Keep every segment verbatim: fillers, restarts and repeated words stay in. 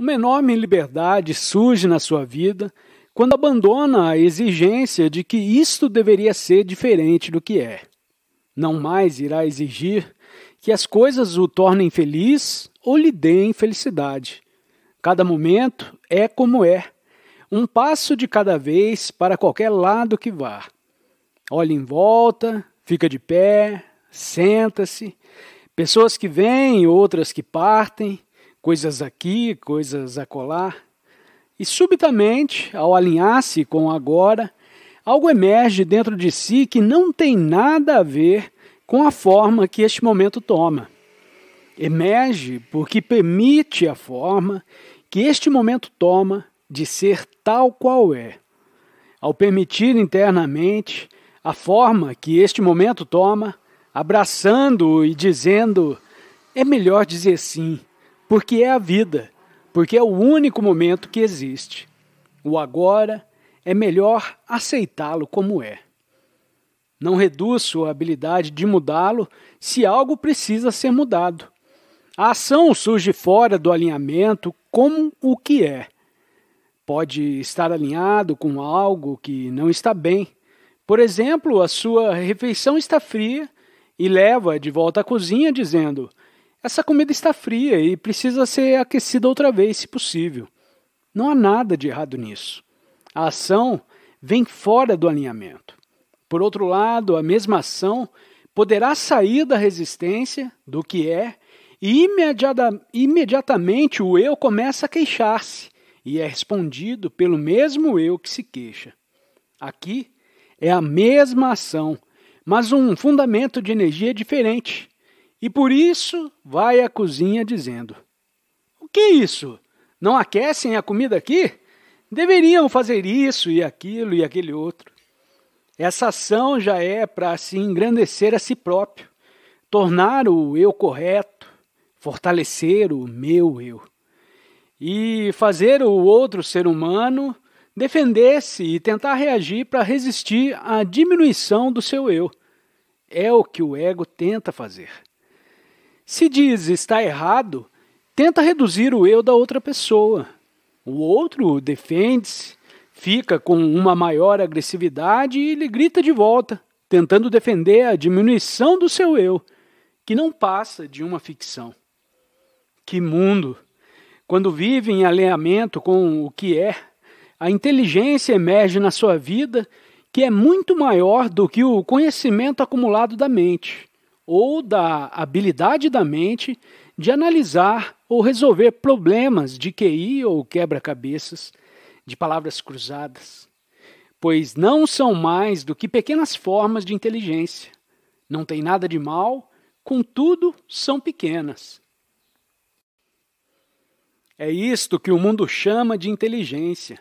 Uma enorme liberdade surge na sua vida quando abandona a exigência de que isto deveria ser diferente do que é. Não mais irá exigir que as coisas o tornem feliz ou lhe deem felicidade. Cada momento é como é, um passo de cada vez para qualquer lado que vá. Olha em volta, fica de pé, senta-se, pessoas que vêm, outras que partem, coisas aqui, coisas acolá. E subitamente, ao alinhar-se com o agora, algo emerge dentro de si que não tem nada a ver com a forma que este momento toma. Emerge porque permite a forma que este momento toma de ser tal qual é. Ao permitir internamente a forma que este momento toma, abraçando-o e dizendo, é melhor dizer sim, porque é a vida. Porque é o único momento que existe. O agora é melhor aceitá-lo como é. Não reduz sua habilidade de mudá-lo se algo precisa ser mudado. A ação surge fora do alinhamento como o que é. Pode estar alinhado com algo que não está bem. Por exemplo, a sua refeição está fria e leva de volta à cozinha dizendo, essa comida está fria e precisa ser aquecida outra vez, se possível. Não há nada de errado nisso. A ação vem fora do alinhamento. Por outro lado, a mesma ação poderá sair da resistência, do que é, e imediata, imediatamente o eu começa a queixar-se e é respondido pelo mesmo eu que se queixa. Aqui é a mesma ação, mas um fundamento de energia diferente. E por isso vai à cozinha dizendo, o que é isso? Não aquecem a comida aqui? Deveriam fazer isso e aquilo e aquele outro. Essa ação já é para se engrandecer a si próprio, tornar o eu correto, fortalecer o meu eu. E fazer o outro ser humano defender-se e tentar reagir para resistir à diminuição do seu eu. É o que o ego tenta fazer. Se diz está errado, tenta reduzir o eu da outra pessoa. O outro defende-se, fica com uma maior agressividade e lhe grita de volta, tentando defender a diminuição do seu eu, que não passa de uma ficção. Que mundo! Quando vive em alinhamento com o que é, a inteligência emerge na sua vida que é muito maior do que o conhecimento acumulado da mente, ou da habilidade da mente de analisar ou resolver problemas de Q I ou quebra-cabeças, de palavras cruzadas, pois não são mais do que pequenas formas de inteligência. Não tem nada de mal, contudo são pequenas. É isto que o mundo chama de inteligência.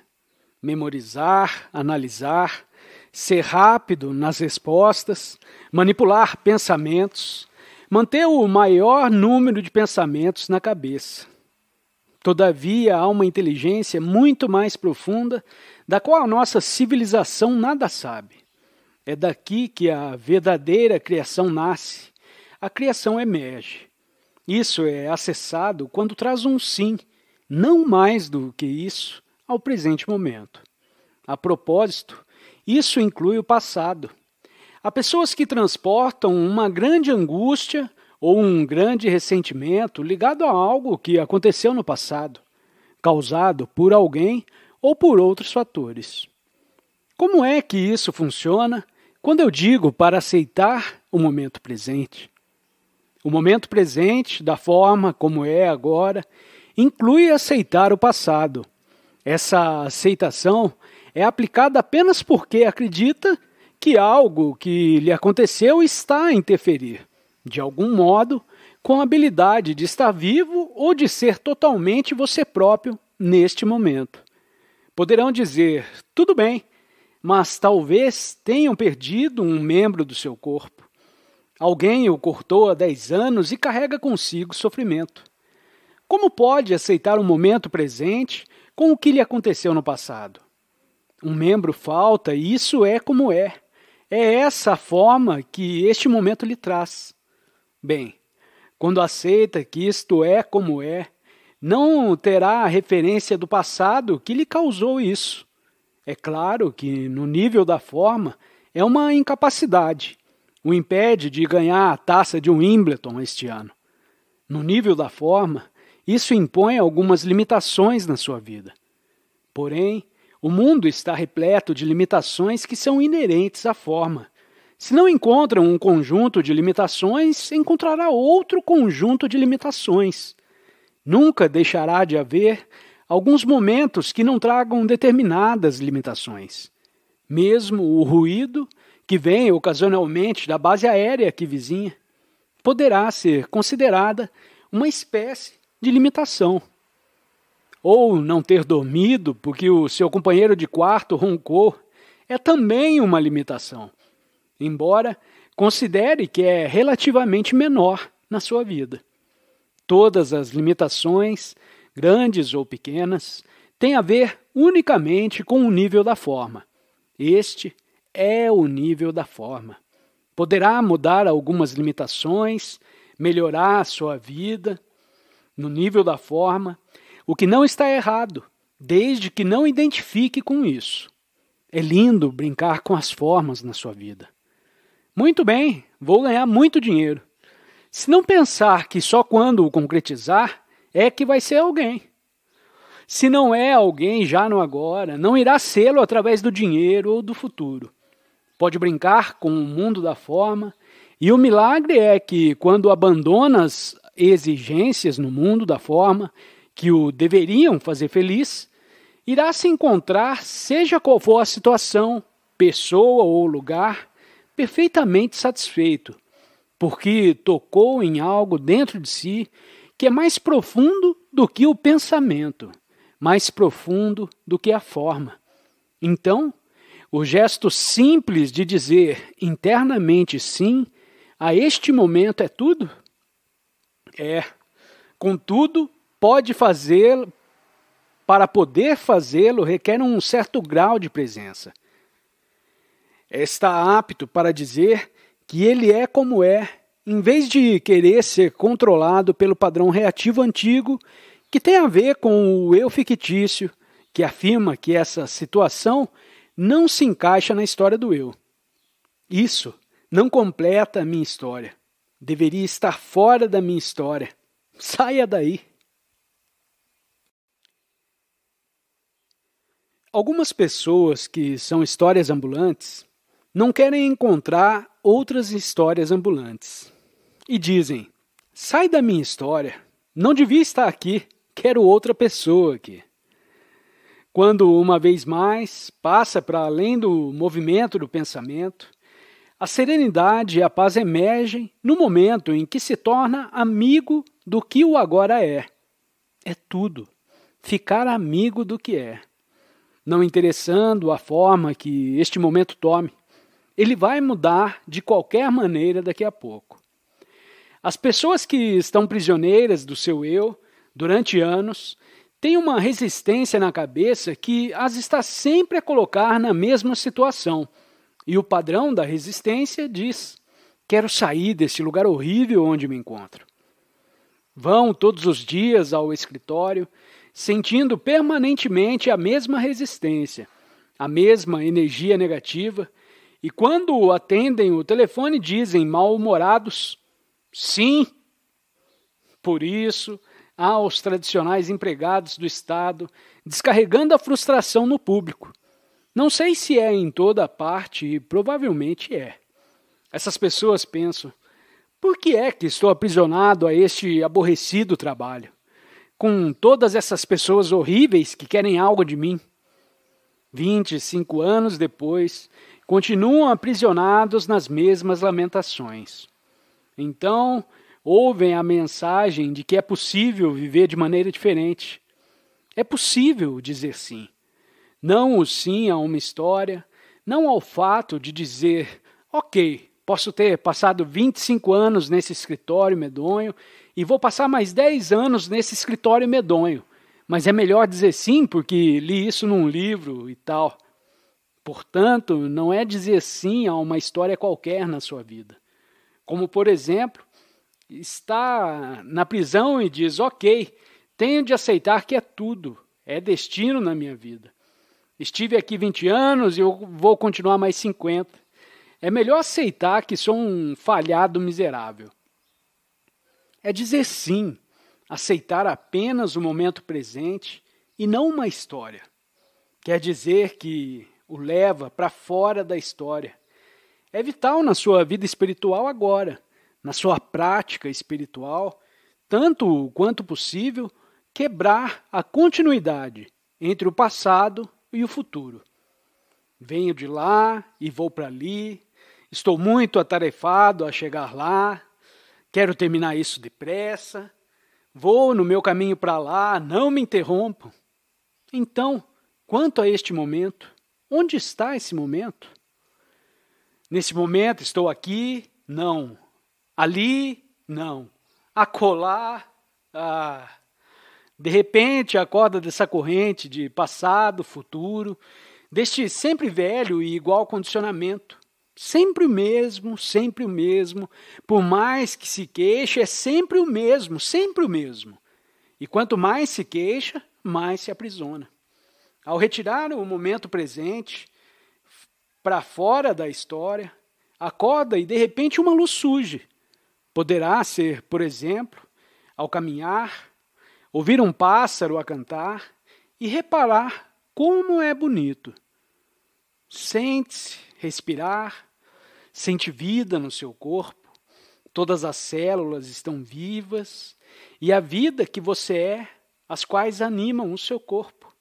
Memorizar, analisar, ser rápido nas respostas, manipular pensamentos, manter o maior número de pensamentos na cabeça. Todavia, há uma inteligência muito mais profunda, da qual a nossa civilização nada sabe. É daqui que a verdadeira criação nasce, a criação emerge. Isso é acessado quando traz um sim, não mais do que isso, ao presente momento. A propósito, isso inclui o passado. Há pessoas que transportam uma grande angústia ou um grande ressentimento ligado a algo que aconteceu no passado, causado por alguém ou por outros fatores. Como é que isso funciona quando eu digo para aceitar o momento presente? O momento presente, da forma como é agora, inclui aceitar o passado. Essa aceitação é aplicada apenas porque acredita que algo que lhe aconteceu está a interferir, de algum modo, com a habilidade de estar vivo ou de ser totalmente você próprio neste momento. Poderão dizer, tudo bem, mas talvez tenham perdido um membro do seu corpo. Alguém o cortou há dez anos e carrega consigo sofrimento. Como pode aceitar o momento presente com o que lhe aconteceu no passado? Um membro falta e isso é como é. É essa a forma que este momento lhe traz. Bem, quando aceita que isto é como é, não terá a referência do passado que lhe causou isso. É claro que, no nível da forma, é uma incapacidade. O impede de ganhar a taça de Wimbledon este ano. No nível da forma, isso impõe algumas limitações na sua vida. Porém, o mundo está repleto de limitações que são inerentes à forma. Se não encontra um conjunto de limitações, encontrará outro conjunto de limitações. Nunca deixará de haver alguns momentos que não tragam determinadas limitações. Mesmo o ruído, que vem ocasionalmente da base aérea que vizinha, poderá ser considerada uma espécie de limitação. Ou não ter dormido porque o seu companheiro de quarto roncou é também uma limitação, embora considere que é relativamente menor na sua vida. Todas as limitações, grandes ou pequenas, têm a ver unicamente com o nível da forma. Este é o nível da forma. Poderá mudar algumas limitações, melhorar a sua vida no nível da forma, o que não está errado, desde que não identifique com isso. É lindo brincar com as formas na sua vida. Muito bem, vou ganhar muito dinheiro. Se não pensar que só quando o concretizar é que vai ser alguém. Se não é alguém já no agora, não irá sê-lo através do dinheiro ou do futuro. Pode brincar com o mundo da forma, e o milagre é que quando abandona as exigências no mundo da forma, que o deveriam fazer feliz, irá se encontrar, seja qual for a situação, pessoa ou lugar, perfeitamente satisfeito, porque tocou em algo dentro de si que é mais profundo do que o pensamento, mais profundo do que a forma. Então, o gesto simples de dizer internamente sim a este momento é tudo? É, contudo, pode fazê-lo, para poder fazê-lo, requer um certo grau de presença. Está apto para dizer que ele é como é, em vez de querer ser controlado pelo padrão reativo antigo, que tem a ver com o eu fictício, que afirma que essa situação não se encaixa na história do eu. Isso não completa a minha história. Deveria estar fora da minha história. Saia daí. Algumas pessoas que são histórias ambulantes não querem encontrar outras histórias ambulantes e dizem, sai da minha história, não devia estar aqui, quero outra pessoa aqui. Quando uma vez mais passa para além do movimento do pensamento, a serenidade e a paz emergem no momento em que se torna amigo do que o agora é. É tudo, ficar amigo do que é. Não interessando a forma que este momento tome, ele vai mudar de qualquer maneira daqui a pouco. As pessoas que estão prisioneiras do seu eu durante anos têm uma resistência na cabeça que as está sempre a colocar na mesma situação. E o padrão da resistência diz, quero sair desse lugar horrível onde me encontro. Vão todos os dias ao escritório, sentindo permanentemente a mesma resistência, a mesma energia negativa, e quando atendem o telefone dizem mal-humorados, sim. Por isso, há os tradicionais empregados do Estado descarregando a frustração no público. Não sei se é em toda parte e provavelmente é. Essas pessoas pensam, por que é que estou aprisionado a este aborrecido trabalho? Com todas essas pessoas horríveis que querem algo de mim. vinte e cinco anos depois, continuam aprisionados nas mesmas lamentações. Então, ouvem a mensagem de que é possível viver de maneira diferente. É possível dizer sim. Não o sim a uma história, não ao fato de dizer, ok, posso ter passado vinte e cinco anos nesse escritório medonho e vou passar mais dez anos nesse escritório medonho. Mas é melhor dizer sim porque li isso num livro e tal. Portanto, não é dizer sim a uma história qualquer na sua vida. Como, por exemplo, está na prisão e diz, ok, Tenho de aceitar que é tudo, é destino na minha vida. Estive aqui vinte anos e eu vou continuar mais cinquenta. É melhor aceitar que sou um falhado miserável. É dizer sim, aceitar apenas o momento presente e não uma história. Quer dizer que o leva para fora da história. É vital na sua vida espiritual agora, na sua prática espiritual, tanto quanto possível, quebrar a continuidade entre o passado e o futuro. Venho de lá e vou para ali, estou muito atarefado a chegar lá, quero terminar isso depressa, vou no meu caminho para lá, não me interrompo. Então, quanto a este momento, onde está esse momento? Nesse momento estou aqui? Não. Ali? Não. Acolá? Ah. De repente acorda dessa corrente de passado, futuro, deste sempre velho e igual condicionamento. Sempre o mesmo, sempre o mesmo. Por mais que se queixe, é sempre o mesmo, sempre o mesmo. E quanto mais se queixa, mais se aprisiona. Ao retirar o momento presente para fora da história, acorda e de repente uma luz surge. Poderá ser, por exemplo, ao caminhar, ouvir um pássaro a cantar e reparar como é bonito. Sente-se, respirar, sente vida no seu corpo, todas as células estão vivas e a vida que você é, as quais animam o seu corpo.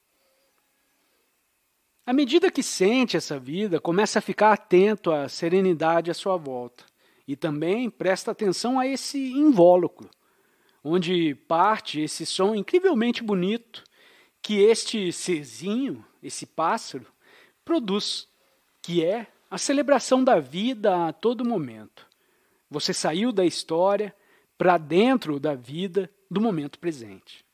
À medida que sente essa vida, começa a ficar atento à serenidade à sua volta e também presta atenção a esse invólucro, onde parte esse som incrivelmente bonito que este serzinho, esse pássaro, produz, que é a celebração da vida a todo momento. Você saiu da história para dentro da vida do momento presente.